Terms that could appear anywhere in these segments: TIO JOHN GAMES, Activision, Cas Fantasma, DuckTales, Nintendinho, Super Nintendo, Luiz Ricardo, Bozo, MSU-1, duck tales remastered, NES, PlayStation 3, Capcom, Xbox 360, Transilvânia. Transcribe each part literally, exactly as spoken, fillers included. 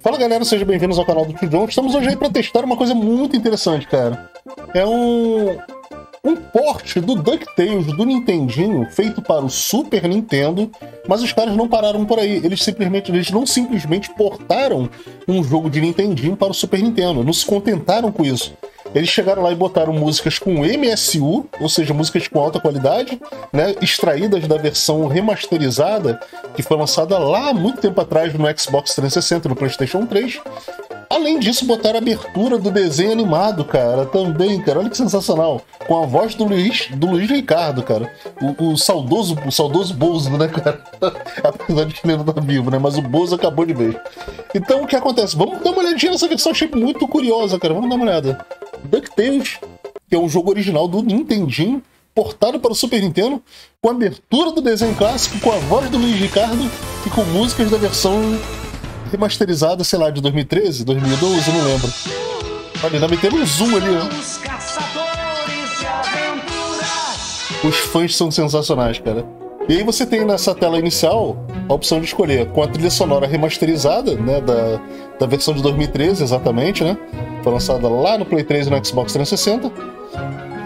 Fala galera, sejam bem-vindos ao canal do Tio John. Estamos hoje aí para testar uma coisa muito interessante, cara. É um... um port do DuckTales do Nintendinho feito para o Super Nintendo, mas os caras não pararam por aí. Eles simplesmente, eles não simplesmente portaram um jogo de Nintendinho para o Super Nintendo, não se contentaram com isso. Eles chegaram lá e botaram músicas com M S U, ou seja, músicas com alta qualidade, né, extraídas da versão remasterizada, que foi lançada lá muito tempo atrás no Xbox trezentos e sessenta, no PlayStation três. Além disso, botaram a abertura do desenho animado, cara, também, cara, olha que sensacional. Com a voz do Luiz, do Luiz Ricardo, cara. O, o saudoso, o saudoso Bozo, né, cara? Apesar de que ele não tá vivo, né? Mas o Bozo acabou de ver. Então, o que acontece? Vamos dar uma olhadinha nessa versão, achei muito curiosa, cara. Vamos dar uma olhada. DuckTales, que é um jogo original do Nintendinho, portado para o Super Nintendo, com a abertura do desenho clássico, com a voz do Luiz Ricardo e com músicas da versão remasterizada, sei lá, de dois mil e treze, dois mil e doze, não lembro. Olha, ainda metemos um zoom ali, né? Os fãs são sensacionais, cara. E aí você tem nessa tela inicial a opção de escolher com a trilha sonora remasterizada, né, da, da versão de dois mil e treze, exatamente, né? Foi lançada lá no Play três e no Xbox trezentos e sessenta.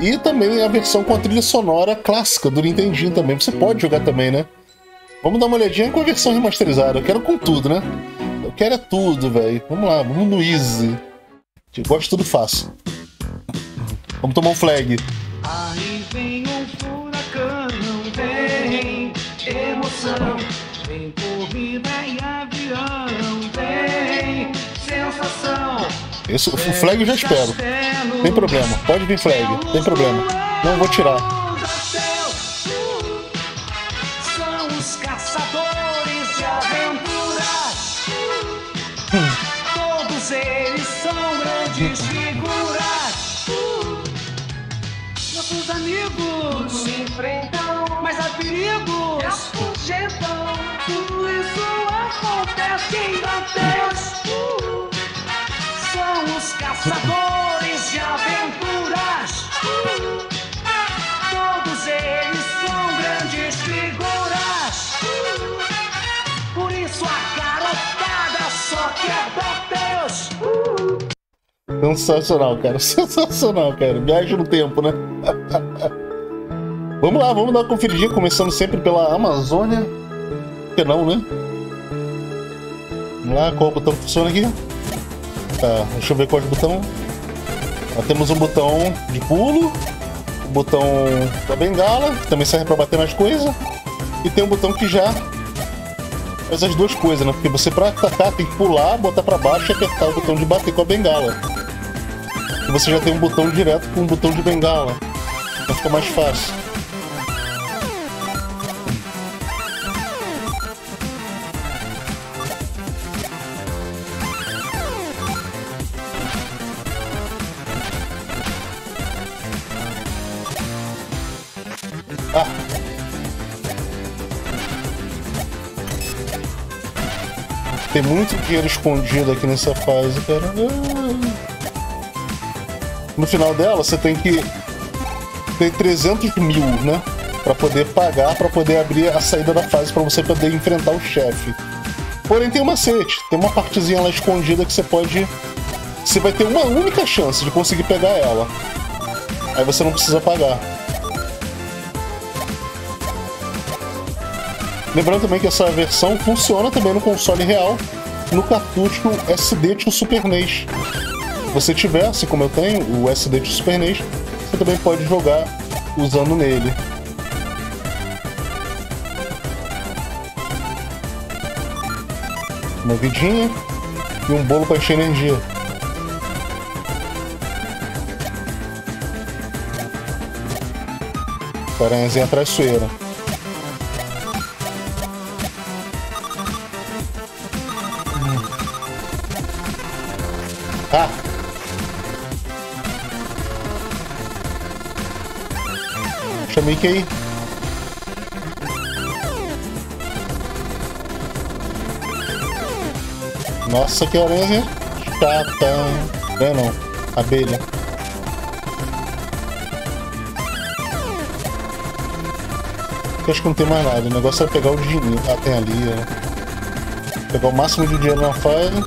E também a versão com a trilha sonora clássica do Nintendinho também. Você pode jogar também, né? Vamos dar uma olhadinha com a versão remasterizada. Eu quero com tudo, né? Eu quero é tudo, velho. Vamos lá, vamos no easy. Eu gosto de tudo fácil. Vamos tomar um flag. Aí vem um furacão, vem emoção, vem corrida e avião, vem sensação. Esse, o flag eu já espero. Tem problema, pode vir flag, tem problema. Não vou tirar. São os caçadores de aventuras. Todos eles são grandes figuras. Nossos amigos se enfrentam, mas há perigos, afugentam. Tudo isso acontece em DuckTales. Uh, são os caçadores de aventuras. Uh, todos eles são grandes figuras. Uh, por isso a garotada só quer DuckTales. Uh, Sensacional, cara. Sensacional, cara. Viagem no tempo, né? Vamos lá, vamos dar uma conferidinha, começando sempre pela Amazônia. Por que não, né? Vamos lá, qual botão funciona aqui? Tá, deixa eu ver qual é o botão. Nós temos um botão de pulo, o um botão da bengala, que também serve pra bater nas coisas. E tem um botão que já faz as duas coisas, né? Porque você pra atacar tem que pular, botar pra baixo e apertar o botão de bater com a bengala. Você já tem um botão direto com um botão de bengala. Vai ficar mais fácil. Ah! Tem muito dinheiro escondido aqui nessa fase, cara. No final dela, você tem que ter trezentos mil, né? Pra poder pagar, pra poder abrir a saída da fase, pra você poder enfrentar o chefe. Porém, tem um macete. Tem uma partezinha lá escondida que você pode... Você vai ter uma única chance de conseguir pegar ela. Aí você não precisa pagar. Lembrando também que essa versão funciona também no console real, no cartucho S D de Super N E S. Se você tiver, assim como eu tenho, o S D de Super N E S, você também pode jogar usando nele. Uma vidinha e um bolo para encher energia. Paranhazinha traiçoeira. Ah! Chamei que aí. Nossa, que aranha chata. É, não. Abelha. Eu acho que não tem mais nada. O negócio é pegar o dinheiro. Ah, tem ali. É. Pegar o máximo de dinheiro na fase.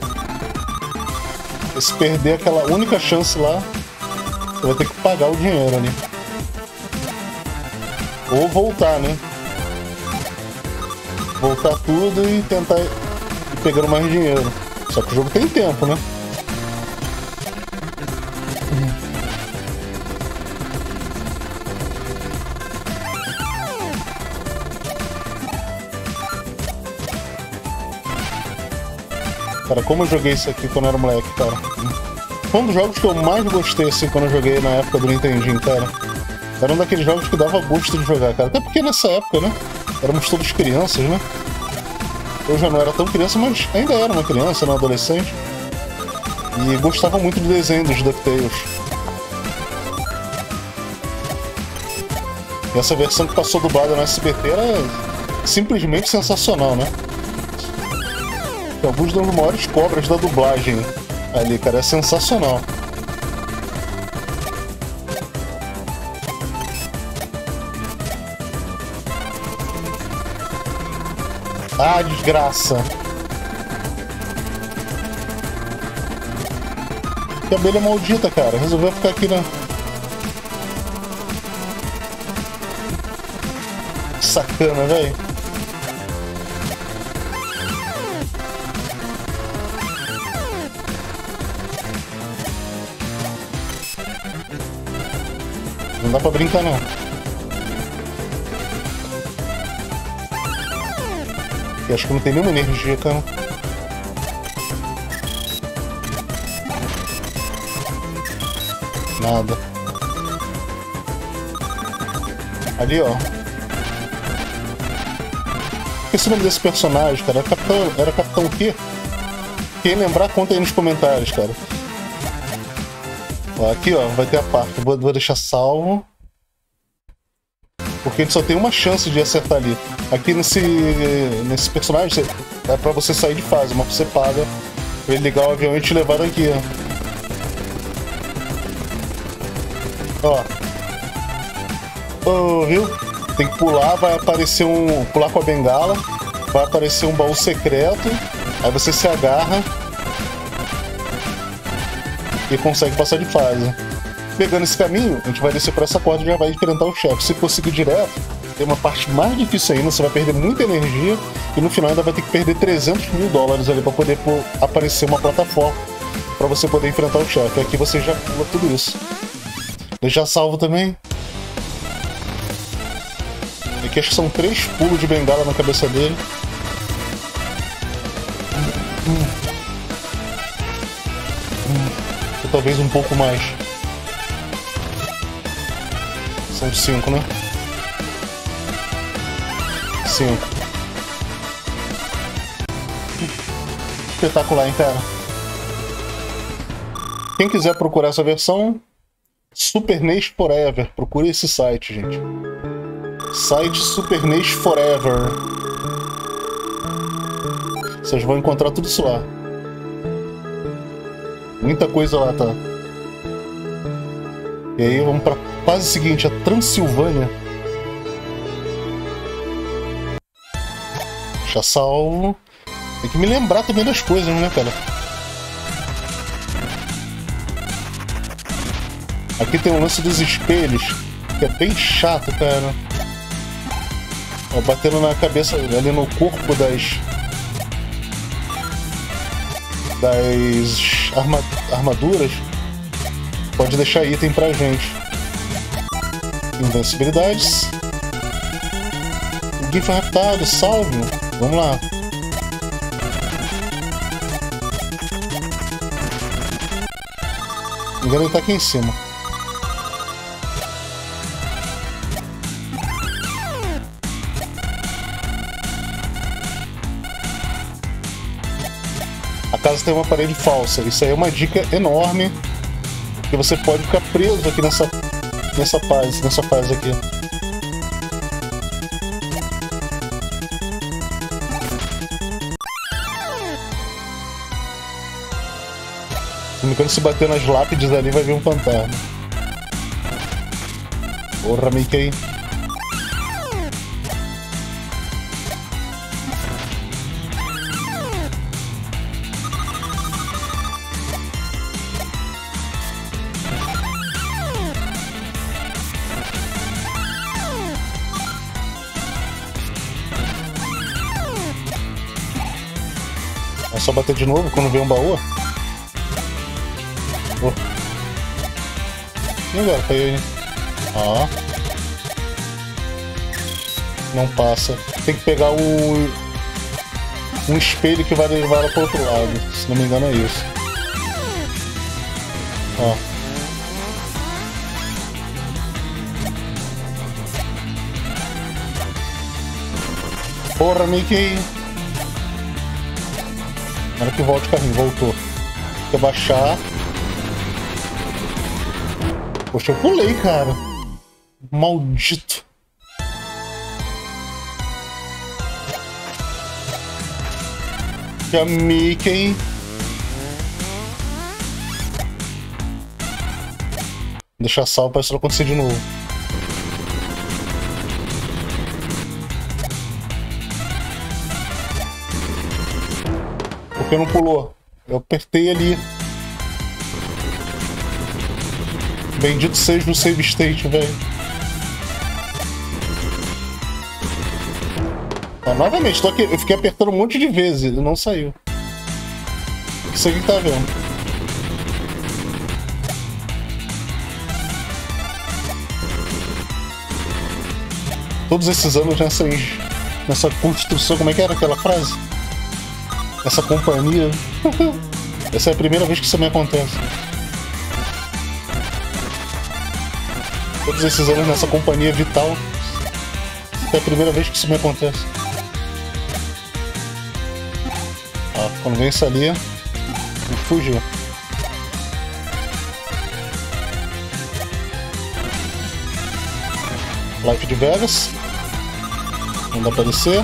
Se perder aquela única chance lá, você vai ter que pagar o dinheiro ali. Ou voltar, né? Voltar tudo e tentar ir pegando mais dinheiro. Só que o jogo tem tempo, né? Cara, como eu joguei isso aqui quando eu era moleque, cara. Foi um dos jogos que eu mais gostei, assim, quando eu joguei na época do Nintendinho, cara. Era um daqueles jogos que dava gosto de jogar, cara. Até porque nessa época, né? Éramos todos crianças, né? Eu já não era tão criança, mas ainda era uma criança, uma adolescente. E gostava muito do desenho dos DuckTales. E essa versão que passou dublada na S B T era simplesmente sensacional, né? Alguns dos maiores cobras da dublagem ali, cara, é sensacional. Ah, desgraça! Que abelha maldita, cara, resolveu ficar aqui na... Sacana, velho. Não dá pra brincar, não. E acho que não tem nenhuma energia, cara. Nada. Ali, ó. Esqueci o nome desse personagem, cara. Era Capitão... Era Capitão o quê? Quem lembrar, conta aí nos comentários, cara. Aqui, ó, vai ter a parte. Vou, vou deixar salvo. Porque a gente só tem uma chance de acertar ali. Aqui nesse, nesse personagem, você, é pra você sair de fase, mas você paga pra ele ligar o avião e te levar daqui, ó. Ó. Oh, viu? Tem que pular, vai aparecer um... Pular com a bengala. Vai aparecer um baú secreto. Aí você se agarra e consegue passar de fase. Pegando esse caminho, a gente vai descer por essa corda e já vai enfrentar o chefe. Se conseguir direto, tem uma parte mais difícil ainda, você vai perder muita energia e no final ainda vai ter que perder trezentos mil dólares ali para poder pô, aparecer uma plataforma para você poder enfrentar o chefe. Aqui você já pula tudo isso. Deixar salvo também. Aqui acho que são três pulos de bengala na cabeça dele. Hum. Talvez um pouco mais. São cinco, né? Cinco. Espetacular, hein, cara? Quem quiser procurar essa versão, Super N E S Forever. Procure esse site, gente. Site Super N E S Forever. Vocês vão encontrar tudo isso lá. Muita coisa lá, tá? E aí vamos pra fase seguinte, a Transilvânia. Deixa salvo. Tem que me lembrar também das coisas, né, cara? Aqui tem o lance dos espelhos, que é bem chato, cara. Ó, batendo na cabeça, ali no corpo das... Das... Arma... armaduras pode deixar item pra gente. Invencibilidades. Ninguém foi raptado, salve. Vamos lá. O garoto tá aqui em cima. Caso tenha uma parede falsa, isso aí é uma dica enorme, que você pode ficar preso aqui nessa nessa fase, nessa fase aqui. Se não se bater nas lápides ali vai vir um fantasma. Porra, Mickey. É só bater de novo quando vem um baú. Oh. E agora? Caiu aí. Ó. Não passa. Tem que pegar o... um espelho que vai levar ela pro outro lado. Se não me engano é isso. Ó. Porra, Mickey! Na hora que volta o carrinho, voltou. Tem que abaixar. Poxa, eu pulei, cara. Maldito. Que a Mickey. Deixar salvo pra isso não acontecer de novo. Porque não pulou. Eu apertei ali. Bendito seja o save state, velho. Ah, novamente, tô aqui, eu fiquei apertando um monte de vezes e não saiu. Isso aqui que tá vendo. Todos esses anos nessa, nessa construção, como é que era aquela frase? Essa companhia. Essa é a primeira vez que isso me acontece. Todos esses anos nessa companhia vital. Essa é a primeira vez que isso me acontece. Ah, quando vem isso ali, vou fugir. Life de Vegas. Não dá pra descer.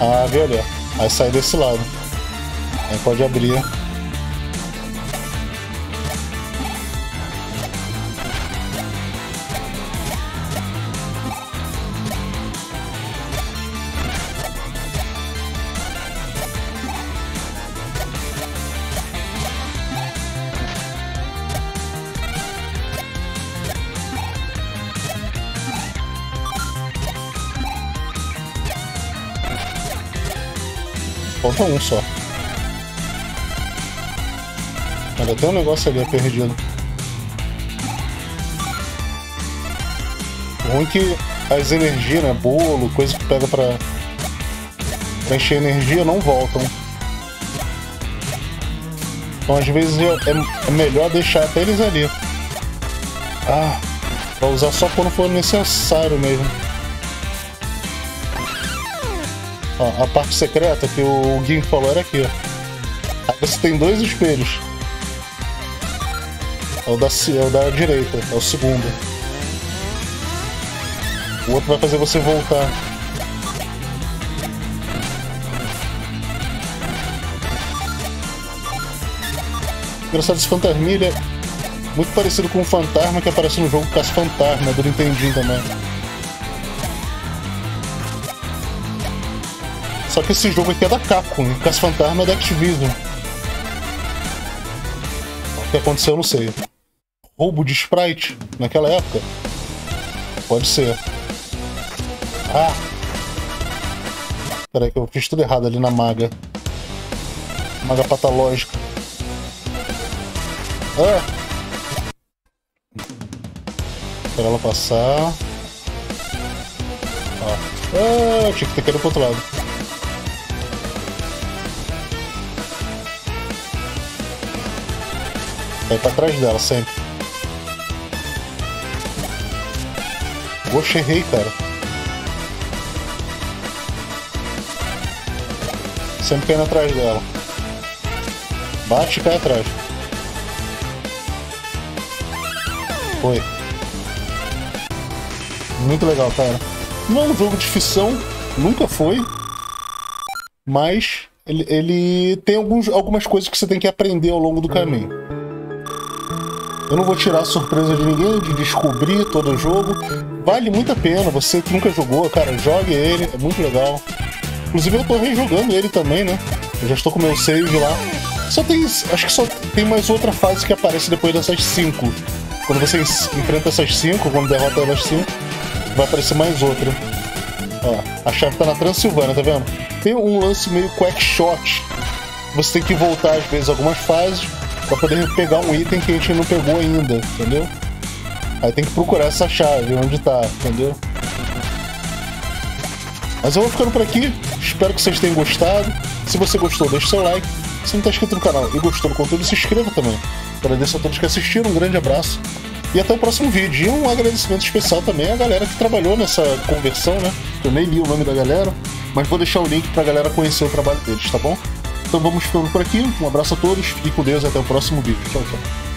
Ah, veio ali. Aí sai desse lado. Aí pode abrir. Falta um só. Olha, tem um negócio ali perdido. O ruim é que as energias, né? Bolo, coisa que pega pra, pra encher energia, não voltam. Então às vezes é, é melhor deixar até eles ali. Ah, pra usar só quando for necessário mesmo. Ó, a parte secreta que o Gui falou era aqui, ó. Aí você tem dois espelhos. É o da, é o da direita, é o segundo. O outro vai fazer você voltar. Engraçado, esse fantasmilha é muito parecido com o fantasma que aparece no jogo Cas Fantasma, do Nintendinho também. Só que esse jogo aqui é da Capcom, o Cas Fantasma é da Activision. O que aconteceu eu não sei. Roubo de sprite naquela época? Pode ser. Ah! Peraí que eu fiz tudo errado ali na maga. Maga patológica. Ah! Espera ela passar. Ah, ah, tinha que ter caído pro outro lado. Vai pra trás dela sempre. Poxa, errei, cara. Sempre caindo atrás dela. Bate e cai atrás. Foi. Muito legal, cara. Não é um jogo de ficção. Nunca foi. Mas ele, ele tem alguns, algumas coisas que você tem que aprender ao longo do caminho. Eu não vou tirar a surpresa de ninguém, de descobrir todo o jogo. Vale muito a pena, você que nunca jogou, cara, jogue ele, é muito legal. Inclusive eu tô rejogando ele também, né? Eu já estou com o meu save lá. Só tem, acho que só tem mais outra fase que aparece depois dessas cinco. Quando você enfrenta essas cinco, quando derrota elas cinco, vai aparecer mais outra. Ó, a chave tá na Transilvânia, tá vendo? Tem um lance meio quack shot. Você tem que voltar às vezes algumas fases pra poder pegar um item que a gente não pegou ainda, entendeu? Aí tem que procurar essa chave, onde tá, entendeu? Mas eu vou ficando por aqui, espero que vocês tenham gostado. Se você gostou, deixe seu like. Se não tá inscrito no canal e gostou do conteúdo, se inscreva também. Agradeço a todos que assistiram, um grande abraço e até o próximo vídeo. E um agradecimento especial também à galera que trabalhou nessa conversão, né? Eu nem li o nome da galera, mas vou deixar o link pra galera conhecer o trabalho deles, tá bom? Então vamos ficando por aqui, um abraço a todos, fiquem com Deus e até o próximo vídeo. Tchau, tchau.